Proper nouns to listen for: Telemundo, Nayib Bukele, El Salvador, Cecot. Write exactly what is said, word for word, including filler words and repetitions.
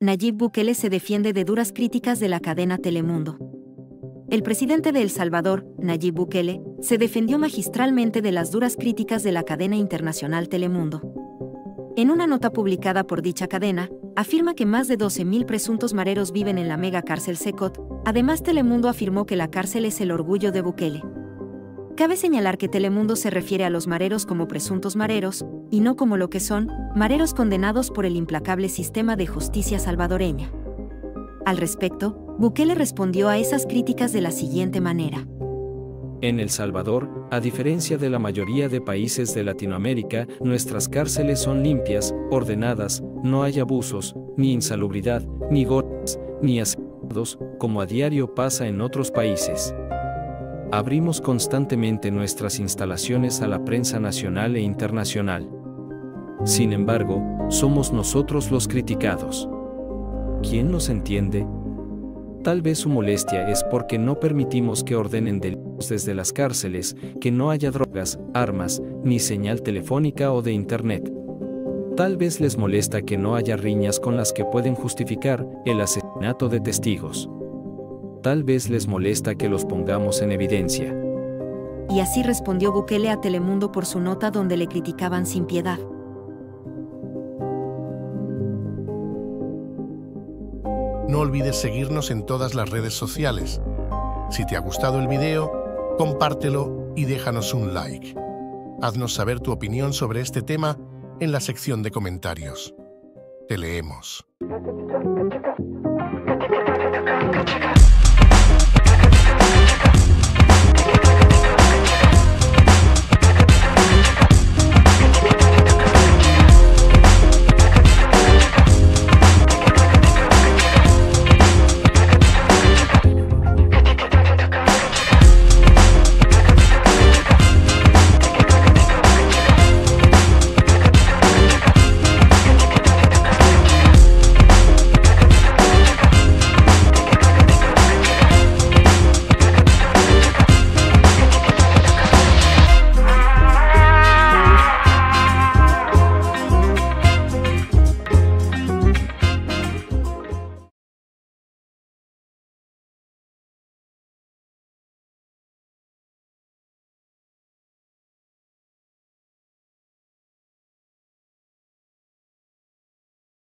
Nayib Bukele se defiende de duras críticas de la cadena Telemundo. El presidente de El Salvador, Nayib Bukele, se defendió magistralmente de las duras críticas de la cadena internacional Telemundo. En una nota publicada por dicha cadena, afirma que más de doce mil presuntos mareros viven en la mega cárcel Cecot. Además, Telemundo afirmó que la cárcel es el orgullo de Bukele. Cabe señalar que Telemundo se refiere a los mareros como presuntos mareros, y no como lo que son, mareros condenados por el implacable sistema de justicia salvadoreña. Al respecto, Bukele respondió a esas críticas de la siguiente manera. En El Salvador, a diferencia de la mayoría de países de Latinoamérica, nuestras cárceles son limpias, ordenadas, no hay abusos, ni insalubridad, ni golpes, ni asesinatos, como a diario pasa en otros países. Abrimos constantemente nuestras instalaciones a la prensa nacional e internacional. Sin embargo, somos nosotros los criticados. ¿Quién nos entiende? Tal vez su molestia es porque no permitimos que ordenen delitos desde las cárceles, que no haya drogas, armas, ni señal telefónica o de internet. Tal vez les molesta que no haya riñas con las que pueden justificar el asesinato de testigos. Tal vez les molesta que los pongamos en evidencia. Y así respondió Bukele a Telemundo por su nota donde le criticaban sin piedad. No olvides seguirnos en todas las redes sociales. Si te ha gustado el video, compártelo y déjanos un like. Haznos saber tu opinión sobre este tema en la sección de comentarios. Te leemos.